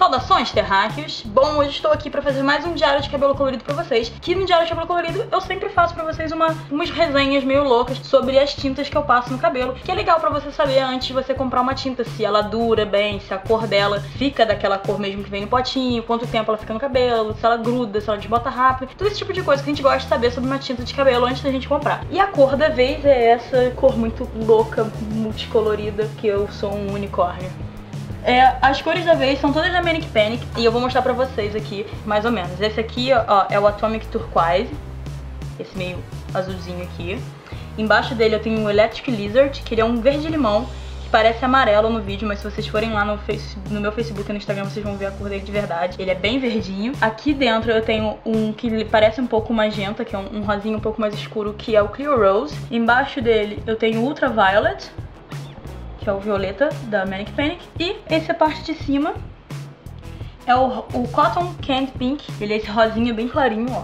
Saudações, terráqueos! Bom, hoje estou aqui pra fazer mais um diário de cabelo colorido pra vocês, que no diário de cabelo colorido eu sempre faço pra vocês umas resenhas meio loucas sobre as tintas que eu passo no cabelo, que é legal pra você saber antes de você comprar uma tinta, se ela dura bem, se a cor dela fica daquela cor mesmo que vem no potinho, quanto tempo ela fica no cabelo, se ela gruda, se ela desbota rápido, todo esse tipo de coisa que a gente gosta de saber sobre uma tinta de cabelo antes da gente comprar. E a cor da vez é essa cor muito louca, multicolorida, que eu sou um unicórnio. As cores da vez são todas da Manic Panic e eu vou mostrar pra vocês aqui, mais ou menos. Esse aqui, ó, é o Atomic Turquoise, esse meio azulzinho aqui. Embaixo dele eu tenho o Electric Lizard, que ele é um verde-limão, que parece amarelo no vídeo, mas se vocês forem lá no meu Facebook e no Instagram vocês vão ver a cor dele de verdade. Ele é bem verdinho. Aqui dentro eu tenho um que parece um pouco magenta, que é um rosinho um pouco mais escuro, que é o Cleo Rose. Embaixo dele eu tenho o Ultra Violet, que é o violeta da Manic Panic. E essa parte de cima é o Cotton Candy Pink. Ele é esse rosinha bem clarinho, ó.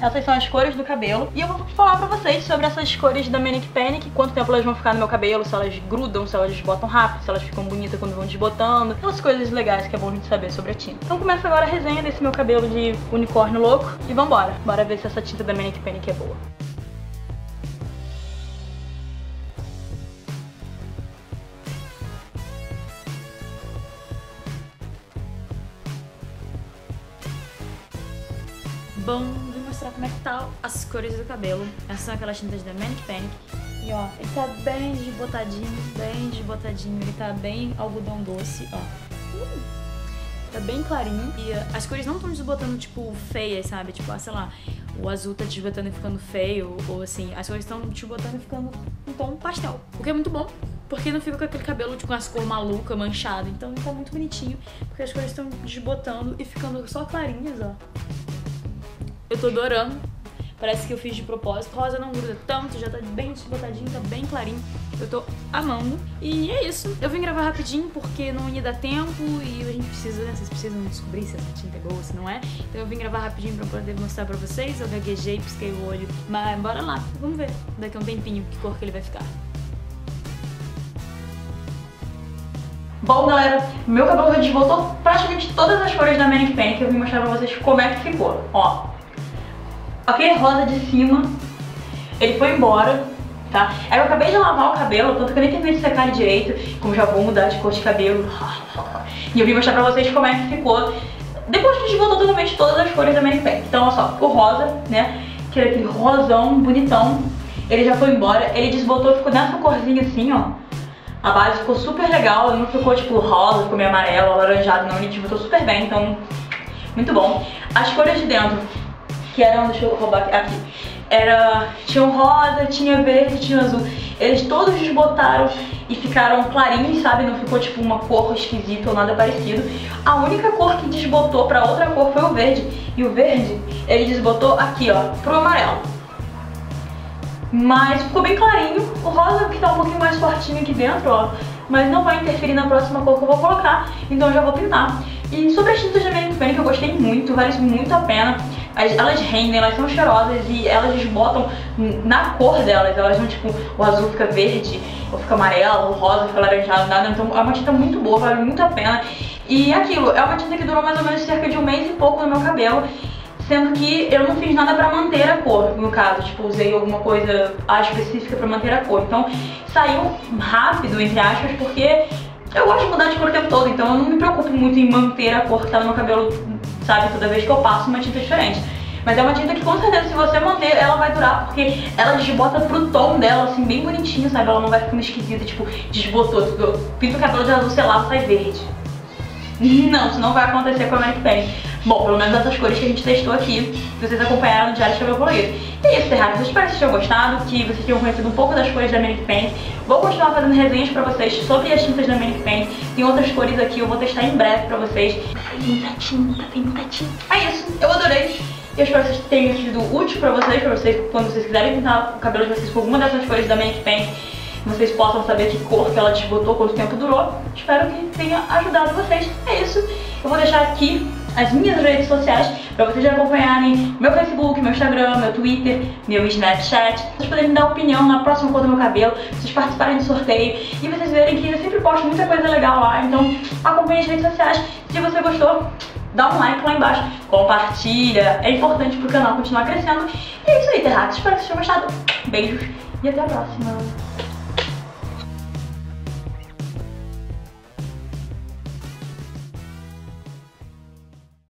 Essas são as cores do cabelo. E eu vou falar pra vocês sobre essas cores da Manic Panic, quanto tempo elas vão ficar no meu cabelo, se elas grudam, se elas desbotam rápido, se elas ficam bonitas quando vão desbotando. Aquelas coisas legais que é bom a gente saber sobre a tinta. Então começa agora a resenha desse meu cabelo de unicórnio louco e vambora. Bora ver se essa tinta da Manic Panic é boa. Bom, vou mostrar como é que tá as cores do cabelo. Essas são aquelas tintas da Manic Panic. E ó, ele tá bem desbotadinho, bem desbotadinho. Ele tá bem algodão doce, ó. Tá bem clarinho. E as cores não estão desbotando, tipo, feias, sabe? Tipo, sei lá, o azul tá desbotando e ficando feio. Ou assim, as cores estão desbotando e ficando um tom pastel. O que é muito bom, porque não fica com aquele cabelo, tipo, com essa cor maluca, manchada. Então ele tá muito bonitinho, porque as cores estão desbotando e ficando só clarinhas, ó. Eu tô adorando, parece que eu fiz de propósito. Rosa não gruda tanto, já tá bem desbotadinho, tá bem clarinho. Eu tô amando. E é isso, eu vim gravar rapidinho porque não ia dar tempo e a gente precisa, né? Vocês precisam descobrir se essa tinta é boa ou se não é. Então eu vim gravar rapidinho pra poder mostrar pra vocês. Eu gaguejei, pisquei o olho, mas bora lá, vamos ver daqui a um tempinho que cor que ele vai ficar. Bom, galera, meu cabelo já desbotou praticamente todas as cores da Manic Panic. Eu vim mostrar pra vocês como é que ficou, ó. Aquele rosa de cima, ele foi embora, tá? Aí eu acabei de lavar o cabelo, tanto que eu nem terminei de secar ele direito, como já vou mudar de cor de cabelo. E eu vim mostrar pra vocês como é que ficou depois que desbotou totalmente todas as cores da Manic Panic. Então, olha só, o rosa, né? Que era aquele rosão bonitão, ele já foi embora, ele desbotou, ficou nessa corzinha assim, ó. A base ficou super legal, não ficou tipo rosa, ficou meio amarelo, alaranjado, não, ele desbotou super bem, então, muito bom. As cores de dentro, que eram, deixa eu roubar aqui, era, tinha um rosa, tinha verde, tinha azul, eles todos desbotaram e ficaram clarinhos, sabe, não ficou tipo uma cor esquisita ou nada parecido. A única cor que desbotou pra outra cor foi o verde, e o verde, ele desbotou aqui, ó, pro amarelo, mas ficou bem clarinho. O rosa que tá um pouquinho mais fortinho aqui dentro, ó, mas não vai interferir na próxima cor que eu vou colocar, então eu já vou pintar. E sobre as tintas da Manic Panic, eu gostei muito, vale muito a pena. Elas rendem, elas são cheirosas e elas desbotam na cor delas. Elas não, tipo, o azul fica verde, ou fica amarelo, o rosa fica laranjado, nada. Então é uma tinta muito boa, vale muito a pena. E aquilo, é uma tinta que durou mais ou menos cerca de um mês e pouco no meu cabelo, sendo que eu não fiz nada pra manter a cor, no caso. Tipo, usei alguma coisa específica pra manter a cor. Então saiu rápido, entre aspas, porque eu gosto de mudar de cor o tempo todo, então eu não me preocupo muito em manter a cor que tá no meu cabelo, sabe, toda vez que eu passo uma tinta diferente. Mas é uma tinta que com certeza, se você manter, ela vai durar, porque ela desbota pro tom dela, assim, bem bonitinho, sabe? Ela não vai ficando esquisita, tipo, desbotou. Eu pinto o cabelo de azul, sei lá, sai verde. Não, isso não vai acontecer com a Manic Panic. Bom, pelo menos essas cores que a gente testou aqui, que vocês acompanharam no Diário de Cabelo Colorido. E é isso, terráqueos. Eu espero que vocês tenham gostado, que vocês tenham conhecido um pouco das cores da Manic Panic. Vou continuar fazendo resenhas pra vocês sobre as tintas da Manic Panic. Tem outras cores aqui, eu vou testar em breve pra vocês. Tem muita tinta, tem muita tinta. É isso, eu adorei. Eu espero que vocês tenham sido útil pra vocês, quando vocês quiserem pintar o cabelo de vocês com alguma dessas cores da Manic Panic, vocês possam saber que cor que ela desbotou, quanto tempo durou. Espero que tenha ajudado vocês. É isso. Eu vou deixar aqui as minhas redes sociais para vocês acompanharem meu Facebook, meu Instagram, meu Twitter, meu Snapchat. Vocês poderem dar opinião na próxima cor do meu cabelo, vocês participarem do sorteio e vocês verem que eu sempre posto muita coisa legal lá. Então acompanhe as redes sociais. Se você gostou, dá um like lá embaixo, compartilha, é importante pro canal continuar crescendo. E é isso aí, terráqueos, espero que vocês tenham gostado. Beijos e até a próxima.